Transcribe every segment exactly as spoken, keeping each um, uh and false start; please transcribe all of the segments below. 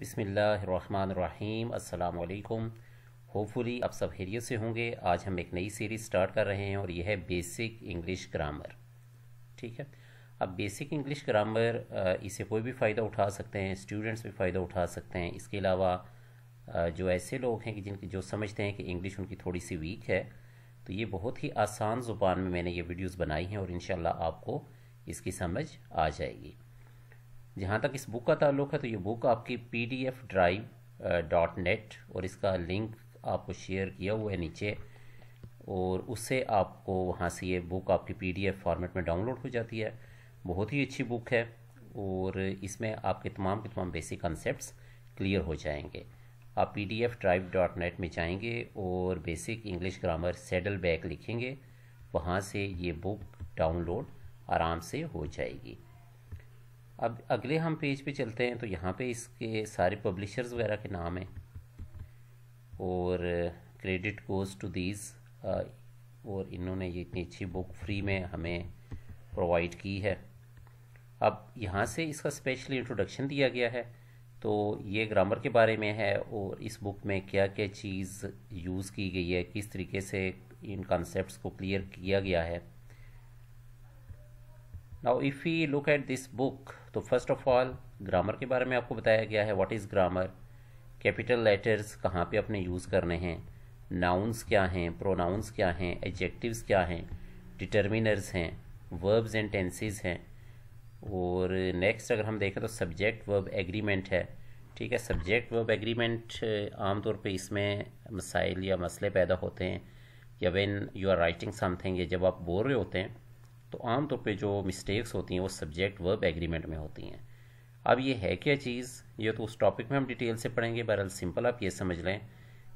बिस्मिल्लाहिर्रहमानिर्रहीम, अस्सलाम वालेकुम। होपफुली आप सब खैरियत से होंगे। आज हम एक नई सीरीज़ स्टार्ट कर रहे हैं और यह है बेसिक इंग्लिश ग्रामर। ठीक है, अब बेसिक इंग्लिश ग्रामर इसे कोई भी फ़ायदा उठा सकते हैं, स्टूडेंट्स भी फ़ायदा उठा सकते हैं। इसके अलावा जो ऐसे लोग हैं कि जिनके जो समझते हैं कि इंग्लिश उनकी थोड़ी सी वीक है, तो ये बहुत ही आसान ज़ुबान में मैंने ये वीडियोज़ बनाई हैं और इंशाल्लाह आपको इसकी समझ आ जाएगी। जहाँ तक इस बुक का ताल्लुक है, तो ये बुक आपकी P D F drive dot net और इसका लिंक आपको शेयर किया हुआ है नीचे, और उससे आपको वहाँ से ये बुक आपकी पी डी एफ फॉर्मेट में डाउनलोड हो जाती है। बहुत ही अच्छी बुक है और इसमें आपके तमाम के तमाम बेसिक कॉन्सेप्ट्स क्लियर हो जाएंगे। आप P D F drive dot net में जाएंगे और basic English grammar saddle bag लिखेंगे, वहाँ से ये बुक डाउनलोड आराम से हो जाएगी। अब अगले हम पेज पे चलते हैं, तो यहाँ पे इसके सारे पब्लिशर्स वगैरह के नाम हैं और क्रेडिट गोज़ टू दीज़, और इन्होंने ये इतनी अच्छी बुक फ्री में हमें प्रोवाइड की है। अब यहाँ से इसका स्पेशली इंट्रोडक्शन दिया गया है, तो ये ग्रामर के बारे में है और इस बुक में क्या क्या चीज़ यूज़ की गई है, किस तरीके से इन कॉन्सेप्ट्स को क्लियर किया गया है। Now if we look at this book, तो फर्स्ट ऑफ ऑल ग्रामर के बारे में आपको बताया गया है, what is grammar, capital letters कहाँ पे अपने यूज़ करने हैं, नाउन्स क्या हैं, प्रोनाउंस क्या हैं, एडजेक्टिव्स क्या हैं, डिटर्मिनर्स हैं, वर्ब्स एंड टेंसेस हैं। और नेक्स्ट अगर हम देखें तो सब्जेक्ट वर्ब एग्रीमेंट है। ठीक है, सब्जेक्ट वर्ब एग्रीमेंट आमतौर पे इसमें मसाइल या मसले पैदा होते हैं, या when you are writing something, या जब आप बोल रहे होते हैं, तो आमतौर पे जो मिस्टेक्स होती हैं वो सब्जेक्ट वर्ब एग्रीमेंट में होती हैं। अब ये है क्या चीज़, ये तो उस टॉपिक में हम डिटेल से पढ़ेंगे। बहरहाल सिंपल आप ये समझ लें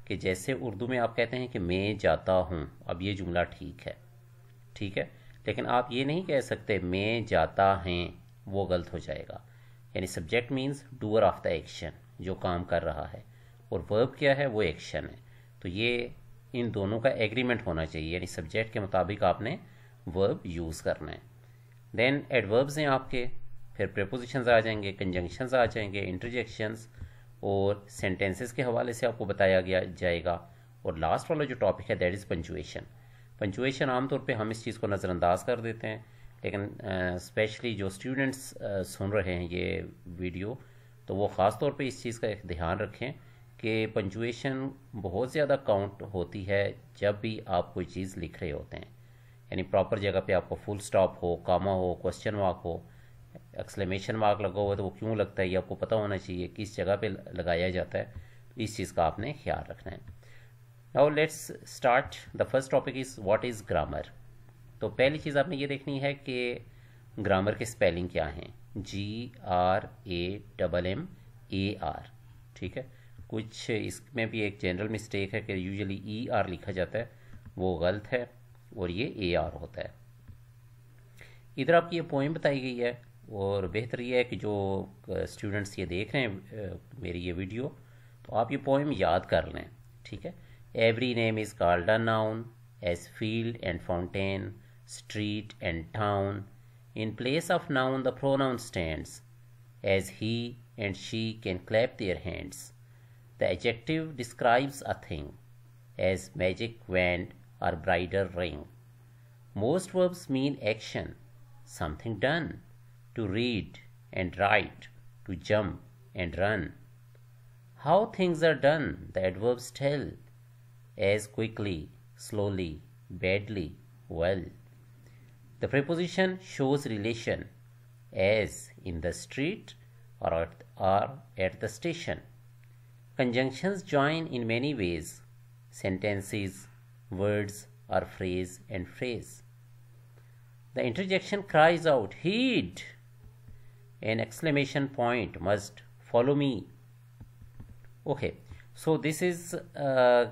कि जैसे उर्दू में आप कहते हैं कि मैं जाता हूँ, अब ये जुमला ठीक है, ठीक है, लेकिन आप ये नहीं कह सकते मैं जाता हैं, वो गलत हो जाएगा। यानी subject means doer of the action, जो काम कर रहा है, और वर्ब क्या है, वो एक्शन है। तो ये इन दोनों का एग्रीमेंट होना चाहिए, यानी सब्जेक्ट के मुताबिक आपने वर्ब यूज़ करना है। देन एडवर्ब्स हैं आपके, फिर प्रेपोजिशंस आ जाएंगे, कंजंक्शंस आ जाएंगे, इंटरजेक्शंस, और सेंटेंसेस के हवाले से आपको बताया गया जाएगा। और लास्ट वाला जो टॉपिक है दैट इज़ पंचुएशन। पंचुएशन आमतौर पे हम इस चीज़ को नज़रअंदाज कर देते हैं, लेकिन स्पेशली uh, जो स्टूडेंट्स uh, सुन रहे हैं ये वीडियो, तो वो ख़ास तौर पे इस चीज़ का एक ध्यान रखें कि पंचुएशन बहुत ज़्यादा काउंट होती है जब भी आप कोई चीज़ लिख रहे होते हैं। यानी प्रॉपर जगह पे आपको फुल स्टॉप हो, कामा हो, क्वेश्चन मार्क हो, एक्सक्लेमेशन मार्क लगा हुआ, तो वो क्यों लगता है ये आपको पता होना चाहिए, किस जगह पे लगाया जाता है, इस चीज़ का आपने ख्याल रखना है। Now let's start, the first topic is what is grammar. तो पहली चीज़ आपने ये देखनी है कि ग्रामर के स्पेलिंग क्या हैं, G R A double M A R. ठीक है, कुछ इसमें भी एक जनरल मिस्टेक है कि यूजली ई आर लिखा जाता है, वो गलत है, और ये ए आर होता है। इधर आपकी ये पोइम बताई गई है, और बेहतर ये है कि जो स्टूडेंट्स ये देख रहे हैं मेरी ये वीडियो, तो आप ये पोइम याद कर लें। ठीक है, every name is called a noun as field and fountain, street and town, in place of noun the pronoun stands as he and she can clap their hands, the adjective describes a thing as magic wand or bridal ring. Most verbs mean action, something done, to read and write, to jump and run. How things are done, the adverbs tell, as quickly, slowly, badly, well. The preposition shows relation, as in the street or at, or at the station. Conjunctions join in many ways, sentences, words or phrase and phrase. The interjection cries out, heed! An exclamation point must follow me. Okay, so this is uh,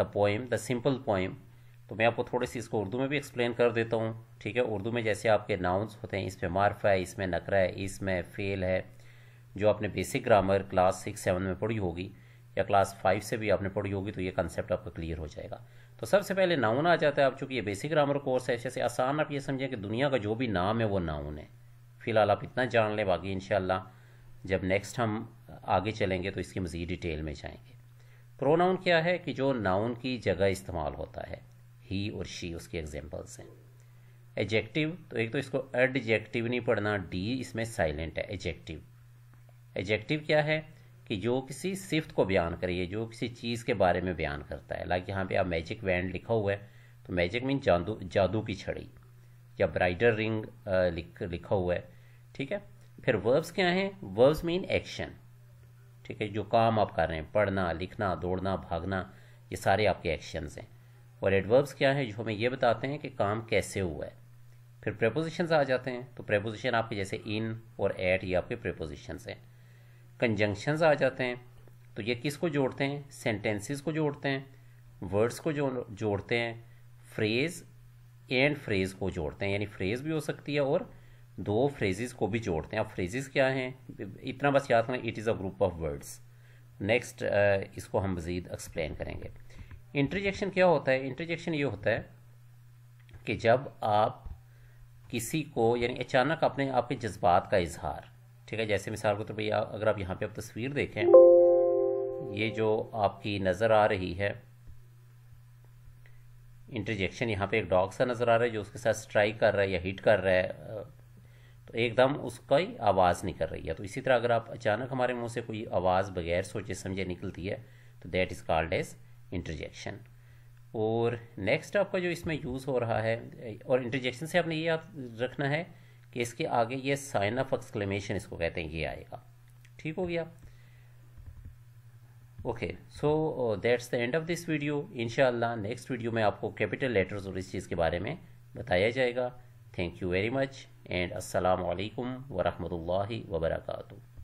the poem, the simple poem. तो मैं आपको थोड़ी सी इसको उर्दू में भी explain कर देता हूँ। ठीक है, उर्दू में जैसे आपके नाउन्स होते हैं, इसमें मार्फा है, इसमें नकरा है, इसमें फेल है, जो आपने basic grammar class six seven में पढ़ी होगी, या क्लास फाइव से भी आपने पढ़ी होगी, तो ये कंसेप्ट आपका क्लियर हो जाएगा। तो सबसे पहले नाउन आ जाता है। आप चूँकि ये बेसिक ग्रामर कोर्स है, ऐसे से आसान आप ये समझें कि दुनिया का जो भी नाम है वो नाउन है। फ़िलहाल आप इतना जान लें, बाकी इंशाल्लाह जब नेक्स्ट हम आगे चलेंगे तो इसकी मज़ीद डिटेल में जाएंगे। प्रोनाउन क्या है कि जो नाउन की जगह इस्तेमाल होता है। ही और शी उसके एग्जाम्पल्स हैं। एडजेक्टिव, तो एक तो इसको एडजेक्टिव नहीं पढ़ना, डी इसमें साइलेंट है। एडजेक्टिव एडजेक्टिव क्या है कि जो किसी सिफ्त को बयान करिए, जो किसी चीज़ के बारे में बयान करता है। लाइक यहाँ पे आप मैजिक वैंड लिखा हुआ है, तो मैजिक मीन जादू, जादू की छड़ी, या ब्राइडल रिंग लिख लिखा हुआ है, ठीक है। फिर वर्ब्स क्या हैं? वर्ब्स मीन एक्शन, ठीक है, जो काम आप कर रहे हैं, पढ़ना, लिखना, दौड़ना, भागना, ये सारे आपके एक्शंस हैं। और एडवर्ब्स क्या हैं? जो हमें ये बताते हैं कि काम कैसे हुआ है। फिर प्रेपोजिशंस आ जाते हैं, तो प्रेपोजिशन आपके जैसे इन और एट, ये आपके प्रेपोजिशंस हैं। कंजंक्शंस आ जाते हैं, तो ये किसको जोड़ते हैं? सेंटेंसेस को जोड़ते हैं, वर्ड्स को जो जोड़ते हैं, फ्रेज़ एंड फ्रेज़ को जोड़ते हैं, यानी फ्रेज़ भी हो सकती है और दो फ्रेजेस को भी जोड़ते हैं। अब फ्रेजेस क्या हैं, इतना बस याद रखना, it is a group of words. Next इसको हम मज़ीद एक्सप्लेन करेंगे। इंटरजेक्शन क्या होता है? इंटरजेक्शन ये होता है कि जब आप किसी को, यानी अचानक अपने आपके जज्बात का इजहार, ठीक है। जैसे मिसाल के तौर पर अगर आप यहाँ पे आप तस्वीर देखें, ये जो आपकी नज़र आ रही है, इंटरजेक्शन, यहाँ पे एक डॉग सा नज़र आ रहा है जो उसके साथ स्ट्राइक कर रहा है या हिट कर रहा है, तो एकदम उसका ही आवाज़ निकल रही है। तो इसी तरह अगर आप अचानक हमारे मुँह से कोई आवाज़ बगैर सोचे समझे निकलती है, तो that is called as interjection. और नेक्स्ट आपका जो इसमें यूज़ हो रहा है, और इंटरजेक्शन से आपने ये याद रखना है कि इसके आगे ये साइन ऑफ एक्सक्लेमेशन, इसको कहते हैं, ये आएगा। ठीक हो गया? Okay, so that's the end of this video. इंशाल्लाह नेक्स्ट वीडियो में आपको कैपिटल लेटर्स और इस चीज़ के बारे में बताया जाएगा। Thank you very much and अस्सलाम वालेकुम व रहमतुल्लाहि व बरकातहू।